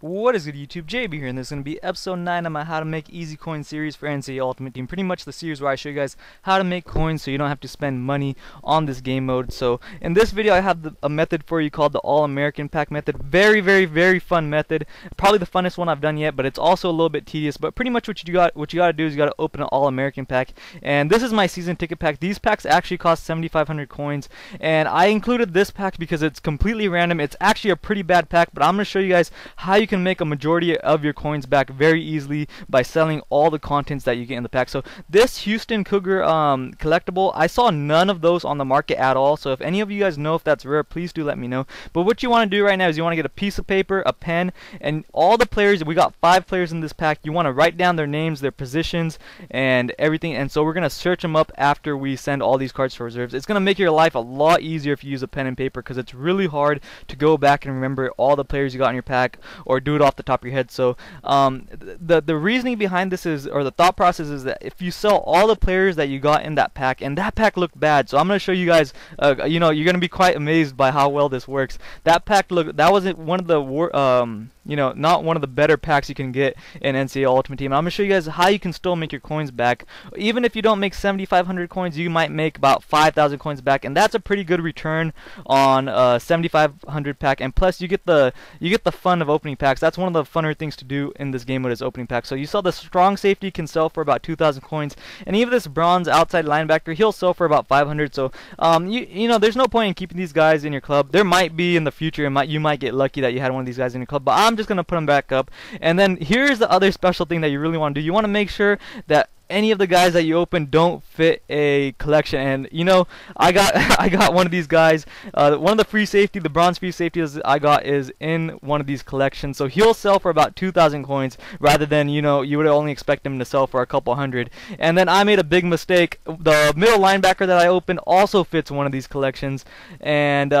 What is good, YouTube? JB here, and this is going to be episode 9 of my How to Make Easy Coins series for NCAA Ultimate Team. Pretty much the series where I show you guys how to make coins so you don't have to spend money on this game mode. So in this video, I have a method for you called the All-American Pack method. Very, very, very fun method. Probably the funnest one I've done yet, but it's also a little bit tedious. But pretty much what you got to do is you got to open an All-American Pack. And this is my season ticket pack. These packs actually cost 7,500 coins, and I included this pack because it's completely random. It's actually a pretty bad pack, but I'm going to show you guys how you can make a majority of your coins back very easily by selling all the contents that you get in the pack. So this Houston Cougar collectible, I saw none of those on the market at all, so if any of you guys know if that's rare, please do let me know. But what you want to do right now is you want to get a piece of paper, a pen, and all the players. We got 5 players in this pack. You want to write down their names, their positions, and everything. And so we're going to search them up after we send all these cards to reserves. It's going to make your life a lot easier if you use a pen and paper, because it's really hard to go back and remember all the players you got in your pack or do it off the top of your head. So the reasoning behind this is, or the thought process is, that if you sell all the players that you got in that pack, and that pack looked bad, so I'm gonna show you guys. You know, you're gonna be quite amazed by how well this works. That pack looked, that wasn't one of the you know, not one of the better packs you can get in NCAA Ultimate Team. I'm going to show you guys how you can still make your coins back. Even if you don't make 7,500 coins, you might make about 5,000 coins back, and that's a pretty good return on a 7,500 pack. And plus, you get the fun of opening packs. That's one of the funner things to do in this game mode, is opening packs. So you saw the strong safety can sell for about 2,000 coins, and even this bronze outside linebacker, he'll sell for about 500. So you know, there's no point in keeping these guys in your club. There might be in the future, you might get lucky that you had one of these guys in your club, but I'm just going to put them back up. And then here's the other special thing that you really want to do. You want to make sure that any of the guys that you open don't fit a collection. And you know, I got one of these guys. One of the free safety, the bronze free safety I got, is in one of these collections. So he'll sell for about 2,000 coins rather than, you know, you would only expect him to sell for a couple hundred. And then I made a big mistake. The middle linebacker that I opened also fits one of these collections, and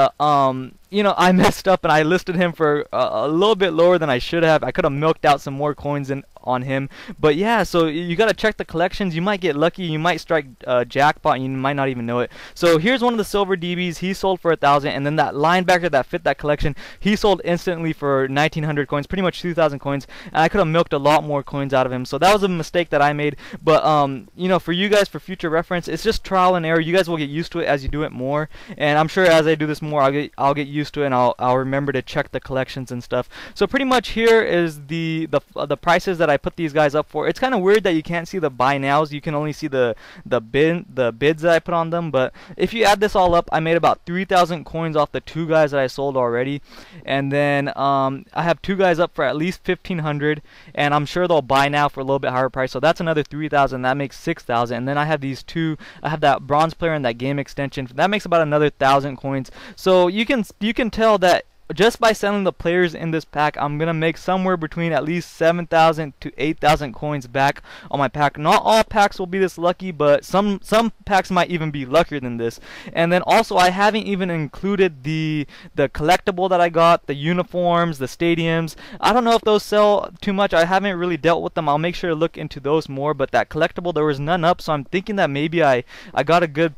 you know, I messed up and I listed him for a little bit lower than I should have. I could have milked out some more coins on him. But yeah, so you got to check the collections. You might get lucky. You might strike a jackpot and you might not even know it. So here's one of the silver DBs. He sold for 1,000. And then that linebacker that fit that collection, he sold instantly for 1,900 coins, pretty much 2,000 coins. And I could have milked a lot more coins out of him. So that was a mistake that I made. But, you know, for you guys, for future reference, it's just trial and error. You guys will get used to it as you do it more. And I'm sure as I do this more, I'll get used to it, and I'll remember to check the collections and stuff. So pretty much here is the prices that I put these guys up for. It's kind of weird that you can't see the buy nows. You can only see the bids that I put on them. But if you add this all up, I made about 3,000 coins off the 2 guys that I sold already. And then I have 2 guys up for at least 1,500, and I'm sure they'll buy now for a little bit higher price. So that's another 3,000. That makes 6,000. And then I have these 2. I have that bronze player and that game extension. That makes about another 1,000 coins. So you can tell that just by selling the players in this pack, I'm going to make somewhere between at least 7,000 to 8,000 coins back on my pack. Not all packs will be this lucky, but some packs might even be luckier than this. And then also, I haven't even included the collectible that I got, the uniforms, the stadiums. I don't know if those sell too much. I haven't really dealt with them. I'll make sure to look into those more. But that collectible, there was none up, so I'm thinking that maybe I got a good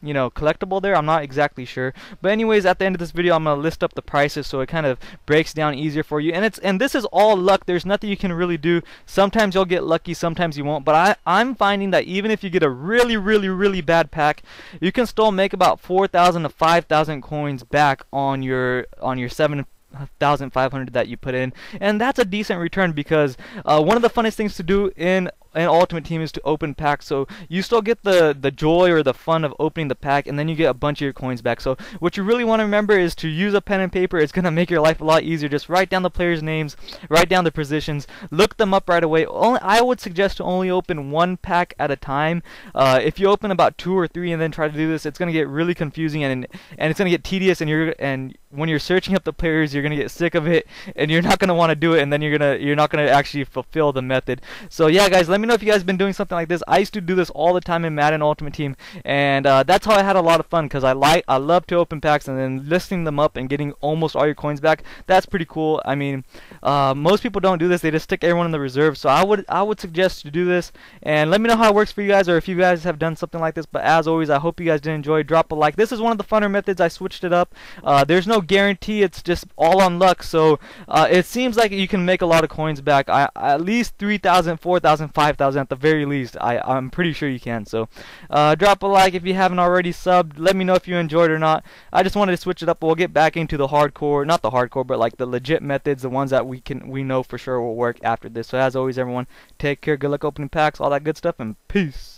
you know, collectible there. I'm not exactly sure, but anyways, at the end of this video, I'm gonna list up the prices so it kind of breaks down easier for you. And this is all luck. There's nothing you can really do. Sometimes you'll get lucky, sometimes you won't. But I'm finding that even if you get a really, really, really bad pack, you can still make about 4,000 to 5,000 coins back on your 7,500 that you put in, and that's a decent return, because one of the funnest things to do in Ultimate Team is to open packs. So you still get the joy or the fun of opening the pack, and then you get a bunch of your coins back. So what you really want to remember is to use a pen and paper. It's going to make your life a lot easier. Just write down the players' names, write down the positions, look them up right away. I would suggest to only open 1 pack at a time. If you open about 2 or 3 and then try to do this, it's going to get really confusing, and it's going to get tedious, and when you're searching up the players, you're going to get sick of it, and you're not going to want to do it, and then you're not going to actually fulfill the method. So yeah, guys, let me me know if you guys have been doing something like this. I used to do this all the time in Madden Ultimate Team, and that's how I had a lot of fun, because I love to open packs and then listing them up and getting almost all your coins back. That's pretty cool. I mean, most people don't do this. They just stick everyone in the reserve. So I would suggest you do this, and let me know how it works for you guys, or if you guys have done something like this. But as always, I hope you guys did enjoy. Drop a like. This is one of the funner methods. I switched it up. There's no guarantee. It's just all on luck. So it seems like you can make a lot of coins back. At least 3,000, 4,000, 5,000 at the very least. I'm pretty sure you can. So drop a like if you haven't already subbed. Let me know if you enjoyed or not. I just wanted to switch it up. We'll get back into the hardcore, not the hardcore, but like the legit methods, the ones that we know for sure will work after this. So as always, everyone, take care. Good luck opening packs, all that good stuff, and peace.